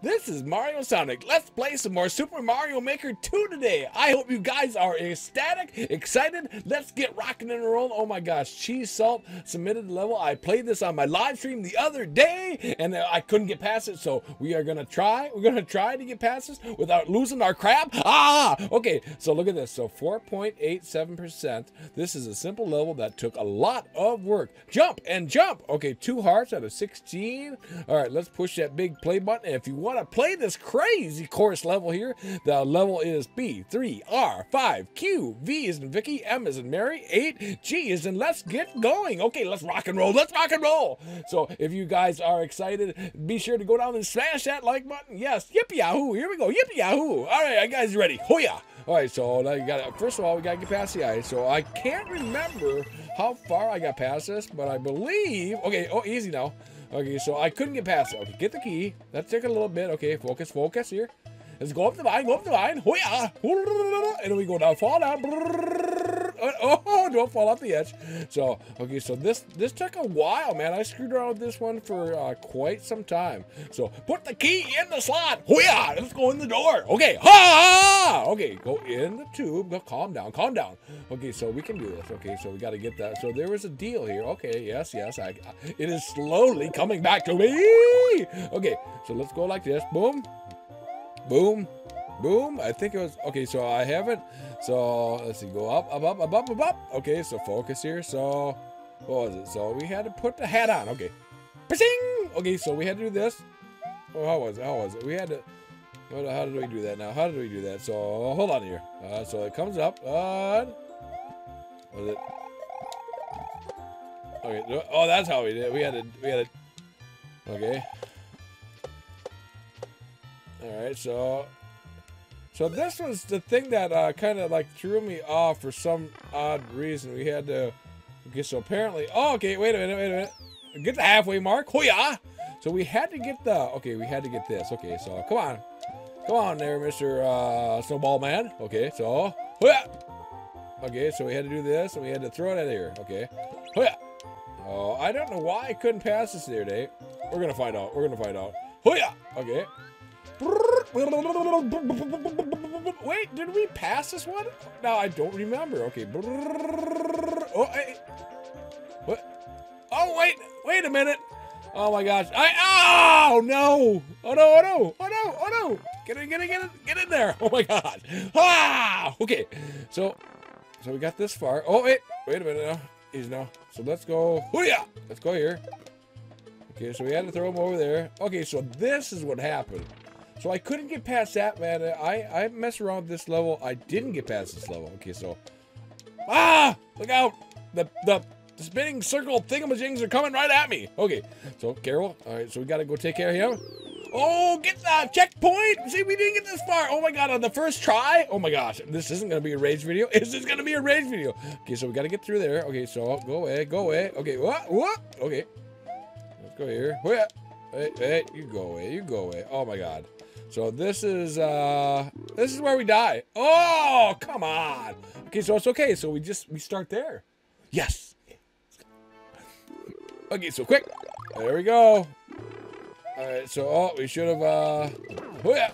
This is Mario Sonic. Let's play some more Super Mario Maker 2 today. I hope you guys are ecstatic, excited. Let's get rocking and rolling. Oh my gosh, Cheese Salt submitted the level. I played this on my live stream the other day and I couldn't get past it, so we are gonna try. We're gonna try to get past this without losing our crap. Ah, okay, so look at this. So 4.87%. This is a simple level that took a lot of work. Jump and jump. Okay, 2 hearts out of 16. All right, let's push that big play button. And if you want to play this crazy course level here, the level is B3R5Q. V is in Vicky, M is in Mary, 8, G is in let's get going. Okay, let's rock and roll. Let's rock and roll. So if you guys are excited, be sure to go down and smash that like button. Yes, yippee yahoo. Here we go. Yippee yahoo. All right, guys, ready? Hoya. All right, so now you got, first of all, we got to get past the ice. So I can't remember how far I got past this, but I believe, okay, oh, easy now. Okay, so I couldn't get past it. Okay, get the key. Let's take a little bit. Okay, focus, focus here. Let's go up the vine, go up the vine. Oh, yeah. And then we go down, fall down. Oh, don't fall off the edge. So, okay, so this took a while, man. I screwed around with this one for quite some time. So, put the key in the slot. Oh, yeah. Let's go in the door. Okay. Ha! Okay, go in the tube. Go, calm down, calm down. Okay, so we can do this. Okay, so we got to get that. So, there was a deal here. Okay, yes, yes. It is slowly coming back to me. Okay, so let's go like this. Boom. Boom. Boom. I think it was okay, so I haven't, so let's see, go up, up, up, up, up, up, up. Okay, so focus here. So what was it? So we had to put the hat on. Okay. Pshing! Okay, so we had to do this. Oh, how was it? We had to, how did we do that now? How did we do that? So hold on here. So it comes up on, was it? Okay, oh, that's how we did it. We had to okay. All right, so this was the thing that kind of like threw me off for some odd reason. We had to, okay, so apparently, oh, okay, wait a minute, get the halfway mark, oh yeah. So we had to get the, okay, we had to get this, okay, so come on, come on there, Mr. Snowball Man, okay, so, oh yeah. Okay, so we had to do this, and we had to throw it out of here, okay, oh yeah. Oh, I don't know why I couldn't pass this the other day. We're gonna find out, oh yeah, okay. Wait, did we pass this one? No, I don't remember. Okay. Oh, what? Oh, wait a minute. Oh my gosh. Oh no. Oh no, oh no, oh no, oh no. Get in there. Oh my god. Ah, okay. So we got this far. Oh, wait a minute now. Easy now. So let's go. Oh yeah. Let's go here. Okay, so we had to throw him over there. Okay, so this is what happened. So I couldn't get past that, man. I messed around with this level. I didn't get past this level. Okay, so ah, look out! The spinning circle thingamajings are coming right at me. Okay, so Carol. All right, so we gotta go take care of him. Oh, get the checkpoint! See, we didn't get this far. Oh my god, on the first try. Oh my gosh, this isn't gonna be a rage video. Is this gonna be a rage video? Okay, so we gotta get through there. Okay, so go away, go away. Okay, what? Okay. Go here. Wait, you go away, oh my god. So this is where we die. Oh, come on. Okay, so it's okay, so we start there. Yes. Okay, so quick, there we go. All right, so oh, we should have oh yeah,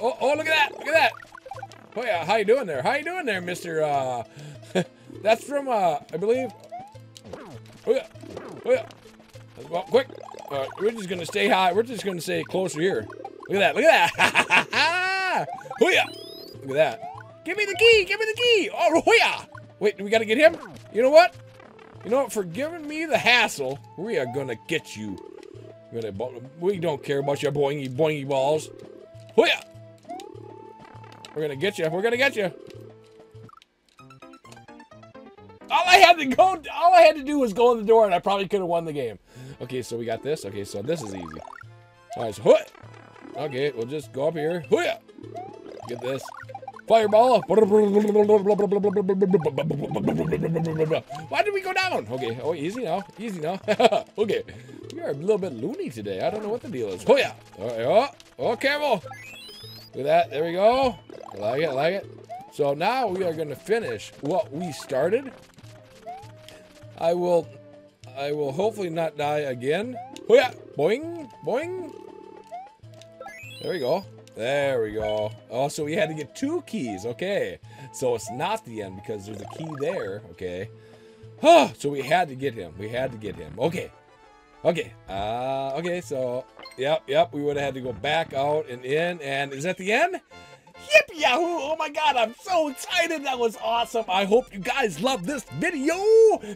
oh look at that, oh yeah, how you doing there, Mr. That's from I believe, oh yeah, well, quick. All right, we're just gonna stay high. We're just gonna stay closer here. Look at that. Hoo-yah! Look at that. Give me the key. Oh, hoo-yah! Wait, we gotta get him. You know what? For giving me the hassle, we are gonna get you. We don't care about your boingy boingy balls. Hoo-yah! We're gonna get you. All I had to do was go in the door, and I probably could have won the game. Okay, so we got this. Okay, so this is easy. All right, so okay, we'll just go up here. Get this fireball. Why did we go down? Okay, oh, easy now, Okay, we are a little bit loony today. I don't know what the deal is. Oh yeah. Oh, careful. Look at that. There we go. I like it. So now we are going to finish what we started. I will hopefully not die again. Oh yeah, boing, boing. There we go. There we go. Oh, so we had to get two keys. Okay. So it's not the end because there's a key there. Okay. Oh, so we had to get him. We had to get him. Okay. Okay. Okay. So, yep, yep. We would have had to go back out and in. And is that the end? Yip yahoo! Oh my god, I'm so excited! That was awesome! I hope you guys love this video,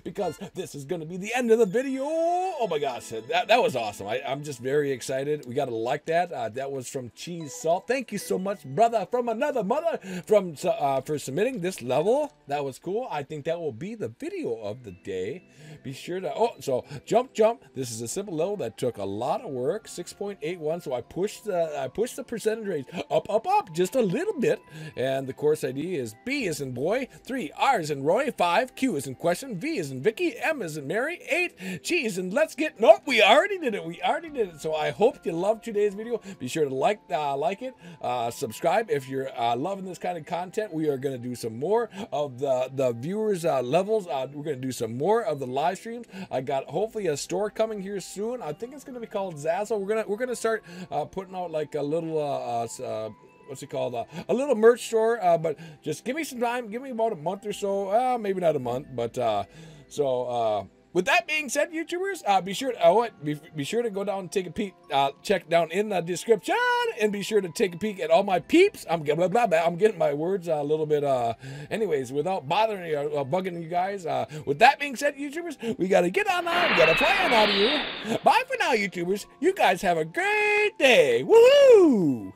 because this is gonna be the end of the video! Oh my gosh, that was awesome. I'm just very excited. We gotta like that. That was from Cheese Salt. Thank you so much, brother, from another mother, for submitting this level. That was cool. I think that will be the video of the day. Be sure to... Oh, so, jump. This is a simple level that took a lot of work. 6.81, so I pushed the percentage rate up, just a little bit, and the course ID is B as in boy, 3 R as in Roy, 5 Q as in question, V as in Vicky, M as in Mary, 8 cheese, and let's get... Nope, we already did it. So I hope you loved today's video. Be sure to like it, subscribe if you're loving this kind of content. We are going to do some more of the viewers levels. We're going to do some more of the live streams. I got hopefully a store coming here soon. I think it's going to be called Zazzle. We're gonna start putting out like a little what's it called, a little merch store, but just give me some time, give me about a month or so, maybe not a month, but with that being said, YouTubers, be sure to go down and take a peek, check down in the description, and be sure to take a peek at all my peeps. I'm getting my words a little bit, anyways, without bothering you or bugging you guys. With that being said, YouTubers, we gotta get online, we gotta plan out of here. Bye for now, YouTubers. You guys have a great day. Woohoo!